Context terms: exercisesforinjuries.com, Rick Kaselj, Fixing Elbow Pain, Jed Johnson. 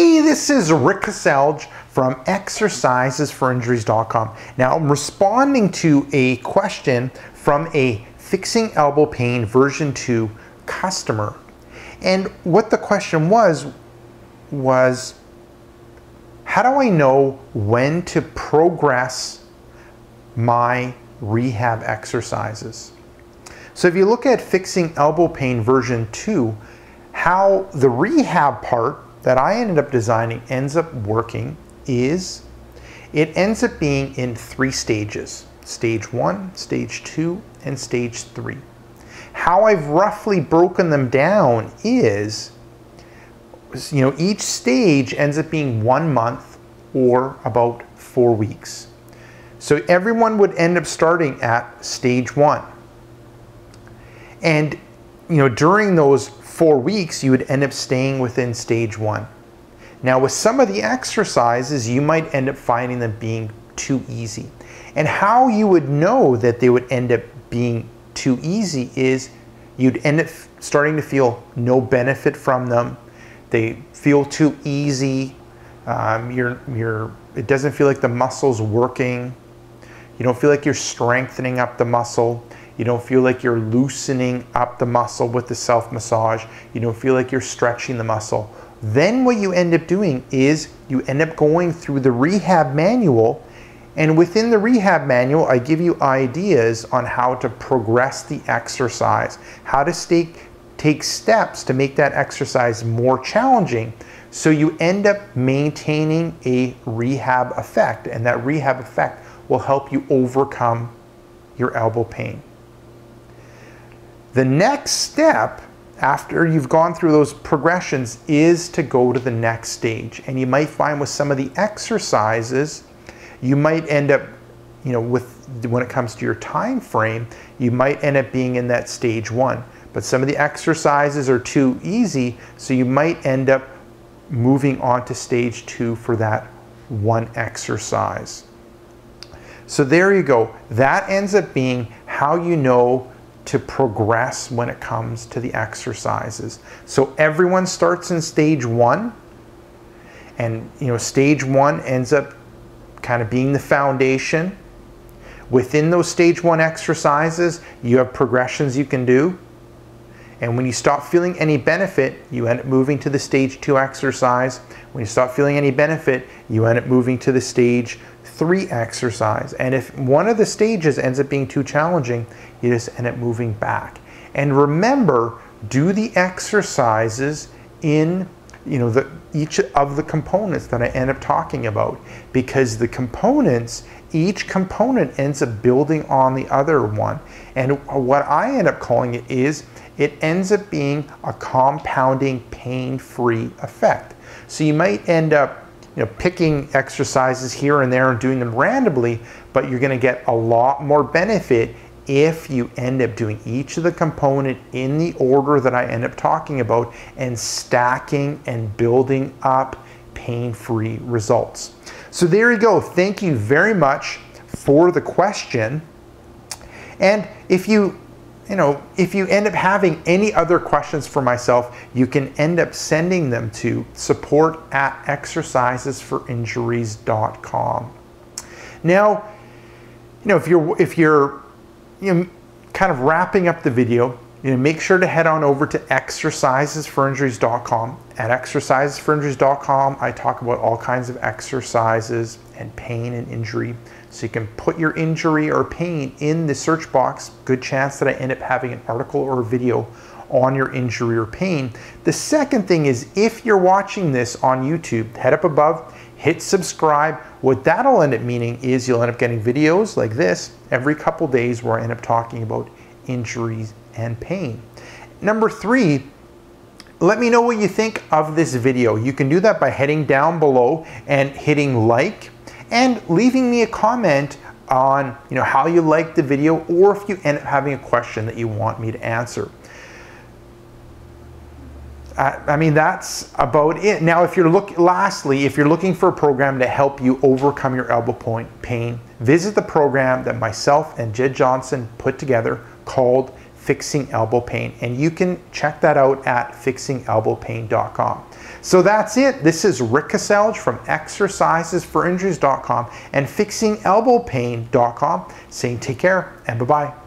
Hey, this is Rick Kaselj from exercisesforinjuries.com. Now, I'm responding to a question from a Fixing Elbow Pain version 2 customer. And what the question was how do I know when to progress my rehab exercises? So if you look at Fixing Elbow Pain version 2, how the rehab part that I ended up designing ends up working is it ends up being in 3 stages: stage 1, stage 2, and stage 3. How I've roughly broken them down is, you know, each stage ends up being 1 month or about 4 weeks. So everyone would end up starting at stage 1. And, you know, during those 4 weeks, you would end up staying within stage 1. Now, with some of the exercises, you might end up finding them being too easy. And how you would know that they would end up being too easy is you'd end up starting to feel no benefit from them. They feel too easy. It doesn't feel like the muscle's working. You don't feel like you're strengthening up the muscle. You don't feel like you're loosening up the muscle with the self-massage. You don't feel like you're stretching the muscle. Then what you end up doing is you end up going through the rehab manual, and within the rehab manual, I give you ideas on how to progress the exercise, how to take steps to make that exercise more challenging, so you end up maintaining a rehab effect, and that rehab effect will help you overcome your elbow pain. The next step after you've gone through those progressions is to go to the next stage. And you might find with some of the exercises, you might end up, you know, when it comes to your time frame, you might end up being in that stage 1. But some of the exercises are too easy, so you might end up moving on to stage 2 for that 1 exercise. So there you go. That ends up being how you know to progress when it comes to the exercises. So everyone starts in stage 1, and, you know, stage 1 ends up kind of being the foundation. Within those stage 1 exercises, you have progressions you can do, and when you stop feeling any benefit, you end up moving to the stage 2 exercise. When you stop feeling any benefit, you end up moving to the stage 3 exercise. And if one of the stages ends up being too challenging, you just end up moving back. And remember, do the exercises in, you know, each of the components that I end up talking about, because the components, each component ends up building on the other one. And what I end up calling it is, it ends up being a compounding pain-free effect. So you might end up, you know, picking exercises here and there and doing them randomly, but you're going to get a lot more benefit if you end up doing each of the component in the order that I end up talking about and stacking and building up pain-free results. So there you go. Thank you very much for the question. And if you end up having any other questions for myself, you can end up sending them to support@exercisesforinjuries.com. Now, you know, if you're you know, kind of wrapping up the video, you know, make sure to head on over to exercisesforinjuries.com. At exercisesforinjuries.com, I talk about all kinds of exercises and pain and injury. So you can put your injury or pain in the search box. Good chance that I end up having an article or a video on your injury or pain. The second thing is, if you're watching this on YouTube, head up above, hit subscribe. What that'll end up meaning is you'll end up getting videos like this every couple days where I end up talking about injuries and pain. Number 3, let me know what you think of this video. You can do that by heading down below and hitting like, and leaving me a comment on, you know, how you liked the video, or if you end up having a question that you want me to answer. I mean, that's about it. Now, lastly, if you're looking for a program to help you overcome your elbow pain, visit the program that myself and Jed Johnson put together called Fixing Elbow Pain, and you can check that out at fixingelbowpain.com. So that's it. This is Rick Kaselj from exercisesforinjuries.com and fixingelbowpain.com saying take care and bye-bye.